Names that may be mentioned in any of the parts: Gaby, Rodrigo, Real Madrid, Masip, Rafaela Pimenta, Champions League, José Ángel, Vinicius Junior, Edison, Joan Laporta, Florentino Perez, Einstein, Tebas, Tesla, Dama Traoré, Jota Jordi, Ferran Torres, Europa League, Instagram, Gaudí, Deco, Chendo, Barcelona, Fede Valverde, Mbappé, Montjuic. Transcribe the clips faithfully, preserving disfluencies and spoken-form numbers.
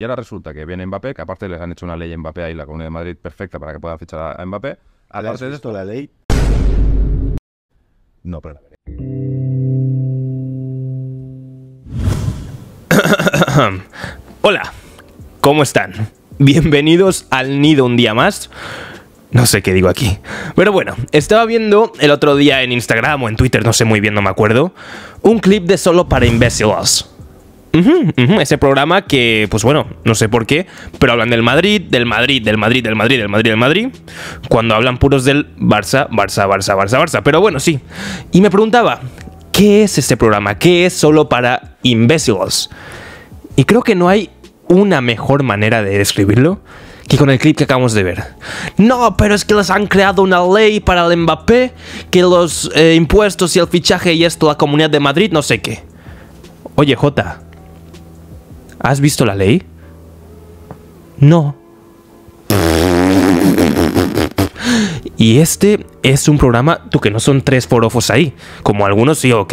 Y ahora resulta que viene Mbappé, que aparte les han hecho una ley a Mbappé ahí, la Comunidad de Madrid, perfecta para que pueda fichar a Mbappé. ¿Has de esto la ley? No, pero la veré. Hola, ¿cómo están? Bienvenidos al Nido un día más. No sé qué digo aquí. Pero bueno, estaba viendo el otro día en Instagram o en Twitter, no sé muy bien, no me acuerdo, un clip de Solo para Imbéciles. Uh-huh, uh-huh, ese programa que, pues bueno, no sé por qué, pero hablan del Madrid, del Madrid, del Madrid, del Madrid, del Madrid, del Madrid, cuando hablan puros del Barça, Barça, Barça, Barça, Barça. Pero bueno, sí. Y me preguntaba, ¿qué es este programa? ¿Qué es Solo para Imbéciles? Y creo que no hay una mejor manera de describirlo que con el clip que acabamos de ver. No, pero es que les han creado una ley para el Mbappé, que los eh, impuestos y el fichaje y esto, la Comunidad de Madrid, no sé qué. Oye, Jota, ¿has visto la ley? No. Y este es un programa, tú, que no son tres forofos ahí, como algunos sí, ok,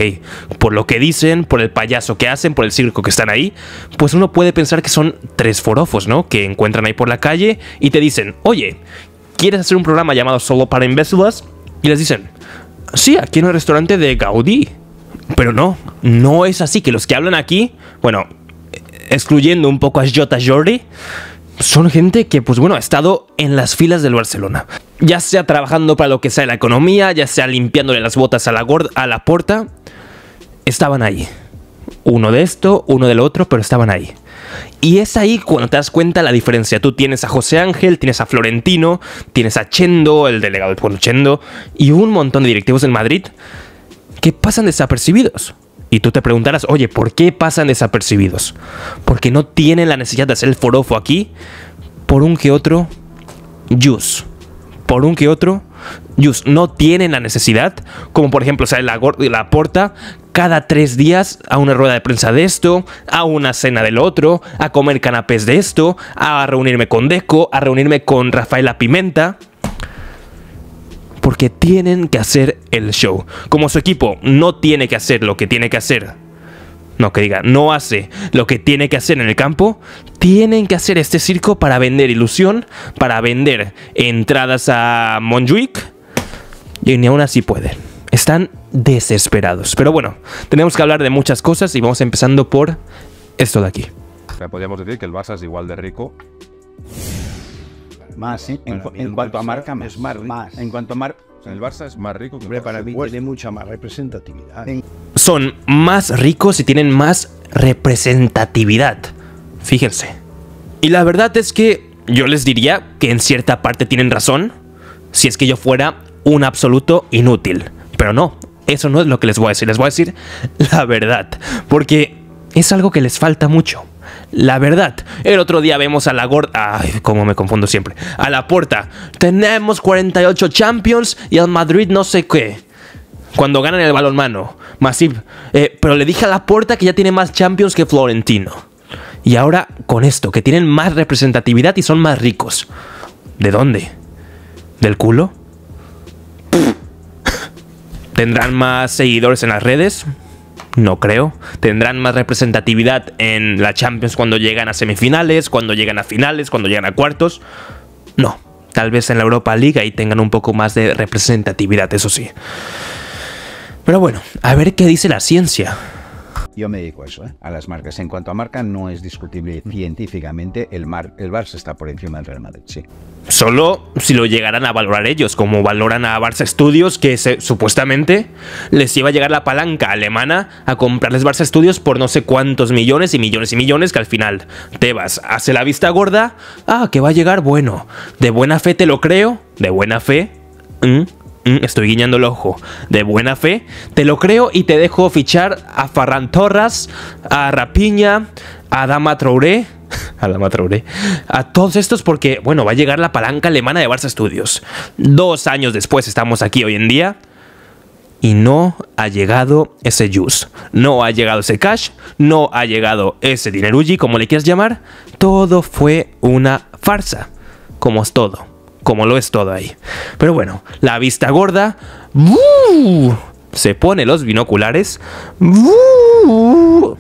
por lo que dicen, por el payaso que hacen, por el circo que están ahí, pues uno puede pensar que son tres forofos, ¿no? Que encuentran ahí por la calle y te dicen, oye, ¿quieres hacer un programa llamado Solo para Imbéciles? Y les dicen, sí, aquí en el restaurante de Gaudí. Pero no, no es así, que los que hablan aquí, bueno, excluyendo un poco a Jota Jordi, son gente que, pues bueno, ha estado en las filas del Barcelona. Ya sea trabajando para lo que sea la economía, ya sea limpiándole las botas a la, a la Porta, estaban ahí. Uno de esto, uno del otro, pero estaban ahí. Y es ahí cuando te das cuenta la diferencia. Tú tienes a José Ángel, tienes a Florentino, tienes a Chendo, el delegado del pueblo Chendo, y un montón de directivos en Madrid que pasan desapercibidos. Y tú te preguntarás, oye, ¿por qué pasan desapercibidos? Porque no tienen la necesidad de hacer el forofo aquí por un que otro yus. Por un que otro yus. No tienen la necesidad, como por ejemplo sale la, la Porta cada tres días a una rueda de prensa de esto, a una cena del otro, a comer canapés de esto, a reunirme con Deco, a reunirme con Rafaela Pimenta. Porque tienen que hacer el show. Como su equipo no tiene que hacer lo que tiene que hacer. No, que diga, no hace lo que tiene que hacer en el campo. Tienen que hacer este circo para vender ilusión, para vender entradas a Montjuic. Y ni aún así pueden. Están desesperados. Pero bueno, tenemos que hablar de muchas cosas y vamos empezando por esto de aquí. Podríamos decir que el Barça es igual de rico. Más, sí. En, cu en cuanto a marca, más. Es más, más. En cuanto a mar o sea, el Barça es más rico que el Barça. Para mí tiene mucha más representatividad. En Son más ricos y tienen más representatividad. Fíjense. Y la verdad es que yo les diría que en cierta parte tienen razón, si es que yo fuera un absoluto inútil. Pero no, eso no es lo que les voy a decir. Les voy a decir la verdad, porque es algo que les falta mucho. La verdad, el otro día vemos a la gorda, ay, cómo me confundo siempre, a la Porta, tenemos cuarenta y ocho Champions y al Madrid no sé qué, cuando ganan el balonmano, Masip, eh, pero le dije a la Porta que ya tiene más Champions que Florentino, y ahora con esto, que tienen más representatividad y son más ricos, ¿de dónde? ¿Del culo? ¿Tendrán más seguidores en las redes? No creo. Tendrán más representatividad en la Champions cuando llegan a semifinales, cuando llegan a finales, cuando llegan a cuartos. No. Tal vez en la Europa League ahí tengan un poco más de representatividad, eso sí. Pero bueno, a ver qué dice la ciencia. Yo me dedico a eso, ¿eh? A las marcas. En cuanto a marca, no es discutible científicamente. El, mar, el Barça está por encima del Real Madrid, sí. Solo si lo llegarán a valorar ellos, como valoran a Barça Studios, que se, supuestamente les iba a llegar la palanca alemana a comprarles Barça Studios por no sé cuántos millones y millones y millones, que al final Tebas hace la vista gorda. Ah, que va a llegar, bueno, de buena fe te lo creo, de buena fe... ¿Mm? Estoy guiñando el ojo. De buena fe, te lo creo y te dejo fichar a Ferran Torres, a Rapiña, a Dama Traoré, a Dama Traoré, a todos estos porque, bueno, va a llegar la palanca alemana de Barça Studios. Dos años después estamos aquí hoy en día y no ha llegado ese juice, no ha llegado ese cash, no ha llegado ese dinerulli, como le quieras llamar. Todo fue una farsa, como es todo. Como lo es todo ahí. Pero bueno, la vista gorda. ¡Bú! Se pone los binoculares. ¡Bú!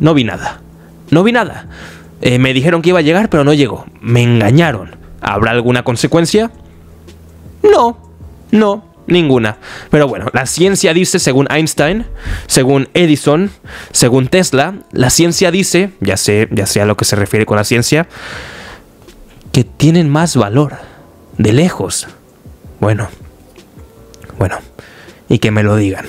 No vi nada. No vi nada. Eh, me dijeron que iba a llegar, pero no llegó. Me engañaron. ¿Habrá alguna consecuencia? No, no, ninguna. Pero bueno, la ciencia dice, según Einstein, según Edison, según Tesla, la ciencia dice, ya sé, ya sé a lo que se refiere con la ciencia, que tienen más valor, de lejos. Bueno, bueno, y que me lo digan.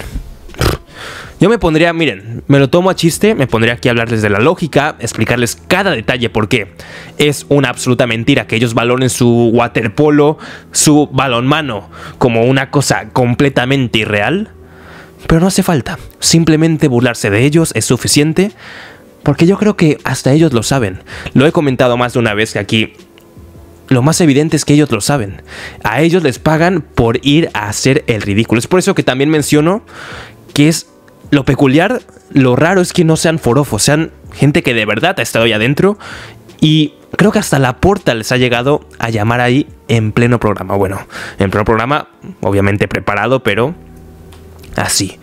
Yo me pondría, miren, me lo tomo a chiste, me pondría aquí a hablarles de la lógica, explicarles cada detalle por qué es una absoluta mentira que ellos valoren su waterpolo, su balonmano, como una cosa completamente irreal. Pero no hace falta, simplemente burlarse de ellos es suficiente, porque yo creo que hasta ellos lo saben. Lo he comentado más de una vez que aquí lo más evidente es que ellos lo saben. A ellos les pagan por ir a hacer el ridículo. Es por eso que también menciono que es... Lo peculiar, lo raro es que no sean forofos, sean gente que de verdad ha estado ahí adentro, y creo que hasta Laporta les ha llegado a llamar ahí en pleno programa. Bueno, en pleno programa, obviamente preparado, pero así.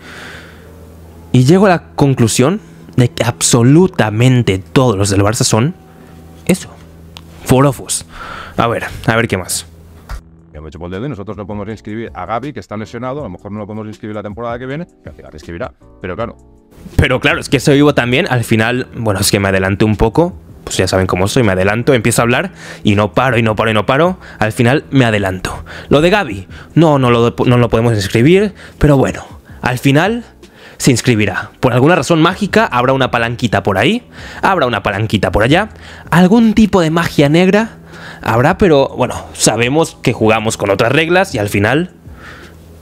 Y llego a la conclusión de que absolutamente todos los del Barça son eso, forofos. A ver, a ver qué más. Hecho por el dedo y nosotros no podemos inscribir a Gaby, que está lesionado, a lo mejor no lo podemos inscribir la temporada que viene, que al final inscribirá, pero claro. Pero claro, es que eso vivo también, al final, bueno, es que me adelanté un poco, pues ya saben cómo soy, me adelanto, empiezo a hablar y no paro, y no paro, y no paro, al final me adelanto. Lo de Gaby, no, no lo, no lo podemos inscribir, pero bueno, al final se inscribirá. Por alguna razón mágica, habrá una palanquita por ahí, habrá una palanquita por allá, algún tipo de magia negra habrá, pero bueno, sabemos que jugamos con otras reglas y al final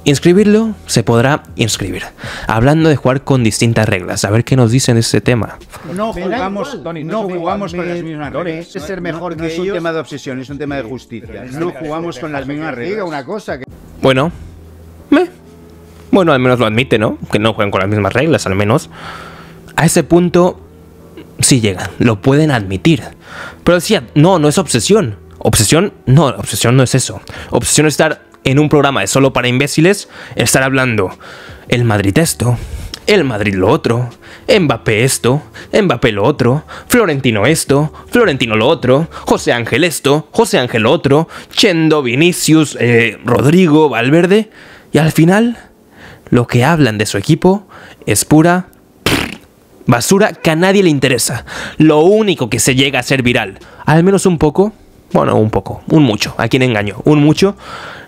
inscribirlo se podrá inscribir. Hablando de jugar con distintas reglas, a ver qué nos dicen de este tema. No jugamos, Tony, no jugamos con las mismas reglas. Es ser mejor que ellos. No es un tema de obsesión, es un tema de justicia. No jugamos con las mismas reglas. Una cosa que... Bueno, meh. Bueno, al menos lo admite, ¿no? Que no juegan con las mismas reglas, al menos. A ese punto, sí llegan, lo pueden admitir. Pero decía, no, no es obsesión. Obsesión, no, obsesión no es eso. Obsesión es estar en un programa de solo para imbéciles, estar hablando el Madrid esto, el Madrid lo otro, Mbappé esto, Mbappé lo otro, Florentino esto, Florentino lo otro, José Ángel esto, José Ángel lo otro, Chendo, Vinicius, eh, Rodrigo, Valverde. Y al final... Lo que hablan de su equipo es pura basura que a nadie le interesa. Lo único que se llega a ser viral, al menos un poco, bueno, un poco, un mucho, a quien engaño, un mucho.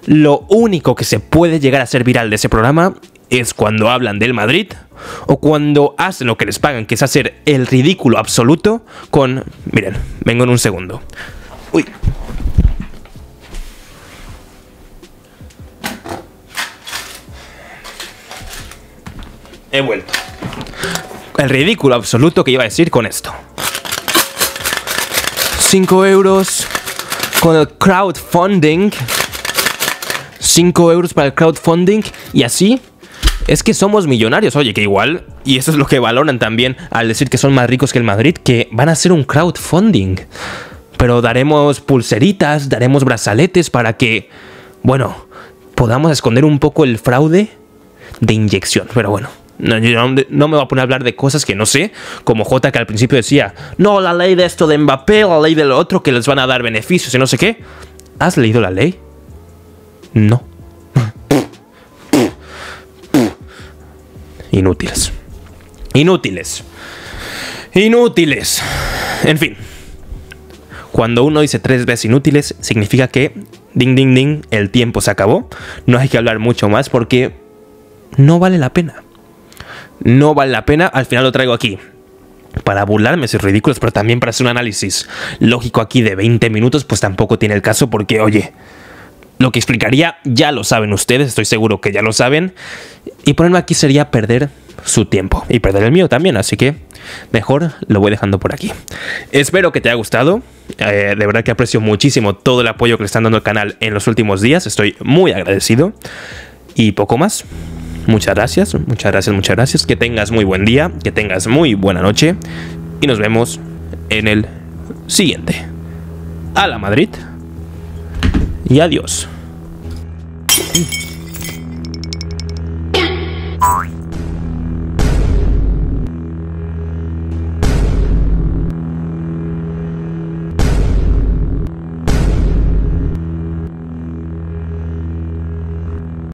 Lo único que se puede llegar a ser viral de ese programa es cuando hablan del Madrid o cuando hacen lo que les pagan, que es hacer el ridículo absoluto con... Miren, vengo en un segundo. Uy... He vuelto. El ridículo absoluto que iba a decir con esto. cinco euros con el crowdfunding. cinco euros para el crowdfunding. Y así es que somos millonarios. Oye, que igual. Y eso es lo que valoran también al decir que son más ricos que el Madrid. Que van a hacer un crowdfunding. Pero daremos pulseritas, daremos brazaletes para que, bueno, podamos esconder un poco el fraude de inyección. Pero bueno. No, yo no, no me voy a poner a hablar de cosas que no sé, como Jota, que al principio decía, no, la ley de esto de Mbappé, la ley de lo otro, que les van a dar beneficios y no sé qué. ¿Has leído la ley? No. Inútiles. Inútiles. Inútiles. En fin. Cuando uno dice tres veces inútiles, significa que, ding, ding, ding, el tiempo se acabó. No hay que hablar mucho más porque no vale la pena. No vale la pena, al final lo traigo aquí para burlarme, es ridículo, pero también para hacer un análisis lógico aquí de veinte minutos, pues tampoco tiene el caso porque, oye, lo que explicaría ya lo saben ustedes, estoy seguro que ya lo saben, y ponerme aquí sería perder su tiempo y perder el mío también, así que mejor lo voy dejando por aquí. Espero que te haya gustado, eh, de verdad que aprecio muchísimo todo el apoyo que le están dando al canal en los últimos días, estoy muy agradecido y poco más. Muchas gracias, muchas gracias, muchas gracias. Que tengas muy buen día, que tengas muy buena noche. Y nos vemos en el siguiente. A la Madrid. Y adiós.